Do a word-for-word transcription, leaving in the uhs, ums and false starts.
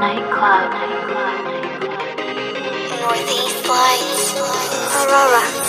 Nightclub. Northeast Lights. Aurora.